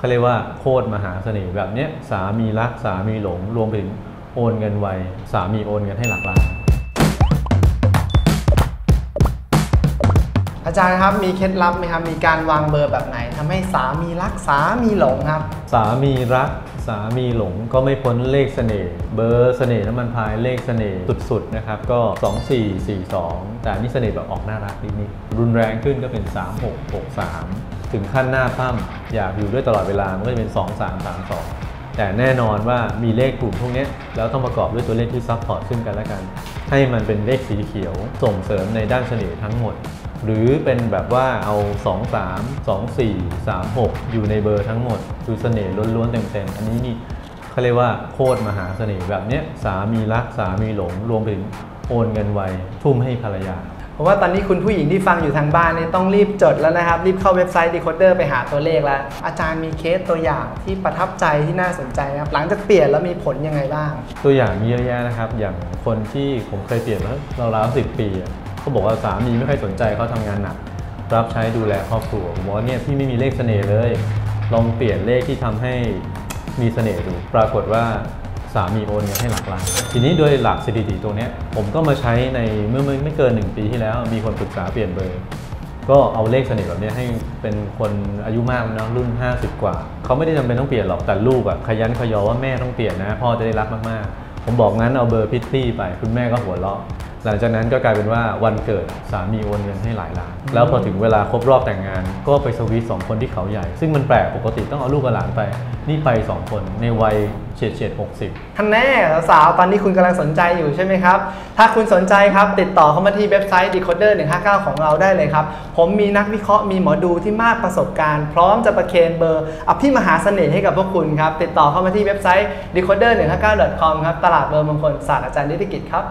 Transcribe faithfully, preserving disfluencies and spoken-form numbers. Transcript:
เขาเรียกว่าโคตรมหาเสน่ห์แบบเนี้ยสามีรักสามีหลงรวมถึงโอนเงินไวสามีโอนเงินให้หลักล้านอาจารย์ครับมีเคล็ดลับไหมครับมีการวางเบอร์แบบไหนทำให้สามีรักสามีหลงครับสามีรักสามีหลงก็ไม่พ้นเลขเสน่ห์เบอร์เสน่ห์น้ำมันพายเลขเสน่ห์สุดๆนะครับก็สองสี่สี่สองแต่นี่เสน่ห์แบบออกน่ารักนิดๆรุนแรงขึ้นก็เป็นสามหกหกสามถึงขั้นหน้าค่ำอยากอยู่ด้วยตลอดเวลามันก็จะเป็นสองสามสามสองแต่แน่นอนว่ามีเลขกลุ่มพวกนี้แล้วต้องประกอบด้วยตัวเลขที่ซับพอร์ตซึ่งกันและกันให้มันเป็นเลขสีเขียวส่งเสริมในด้านเสน่ห์ทั้งหมดหรือเป็นแบบว่าเอาสองสาม สองสี่ สามหกอยู่ในเบอร์ทั้งหมดคือเสน่ห์ล้วนๆเต็มๆอันนี้นี่เขาเรียกว่าโคตรมหาเสน่ห์แบบเนี้ยสามีรักสามีหลงรวมถึงโอนเงินไวทุ่มให้ภรรยาเพราะว่าตอนนี้คุณผู้หญิงที่ฟังอยู่ทางบ้านนี่ต้องรีบจดแล้วนะครับรีบเข้าเว็บไซต์ ดีโคเดอร์ ไปหาตัวเลขแล้วอาจารย์มีเคสตัวอย่างที่ประทับใจที่น่าสนใจนะครับหลังจากเปลี่ยนแล้วมีผลยังไงบ้างตัวอย่างเยอะแยะนะครับอย่างคนที่ผมเคยเปลี่ยนแล้วราวๆสิบปีเขาบอกว่าสามีไม่ค่อยสนใจเขาทำงานหนักรับใช้ดูแลครอบครัวผมว่าเนี่ยพี่ไม่มีเลขเสน่ห์เลยลองเปลี่ยนเลขที่ทำให้มีเสน่ห์ดูปรากฏว่าสามีโอนเงินให้หลักล้านทีนี้โดยหลักสถิติตรงนี้ผมก็มาใช้ในเมื่อไม่เกินหนึ่งปีที่แล้วมีคนปรึกษาเปลี่ยนเบอร์ก็เอาเลขเสน่ห์แบบนี้ให้เป็นคนอายุมากนะรุ่นห้าสิบกว่าเขาไม่ได้จำเป็นต้องเปลี่ยนหรอกแต่ลูกอะขยันขยอว่าแม่ต้องเปลี่ยนนะพ่อจะได้รักมากๆผมบอกงั้นเอาเบอร์พิตตี้ไปคุณแม่ก็หัวเราะหลังจากนั้นก็กลายเป็นว่าวันเกิดสามีโอนเงินให้หลายล้านแล้วพอถึงเวลาครบรอบแต่งงานก็ไปสวีทสองคนที่เขาใหญ่ซึ่งมันแปลกปกติต้องเอาลูกกับหลานไปนี่ไปสองคนในวัยเฉียดเฉียดหกสิบท่านแน่สาวตอนนี้คุณกำลังสนใจอยู่ใช่ไหมครับถ้าคุณสนใจครับติดต่อเข้ามาที่เว็บไซต์ ดีโคเดอร์ หนึ่งห้าเก้า ของเราได้เลยครับผมมีนักวิเคราะห์มีหมอดูที่มากประสบการณ์พร้อมจะประเคนเบอร์อภิมหาเสน่ห์ให้กับพวกคุณครับติดต่อเข้ามาที่เว็บไซต์ ดีโคเดอร์ หนึ่งห้าเก้า ดอท คอม ครับตลาดเบอร์มงคลศาสตร์อาจารย์นิติกิจครับ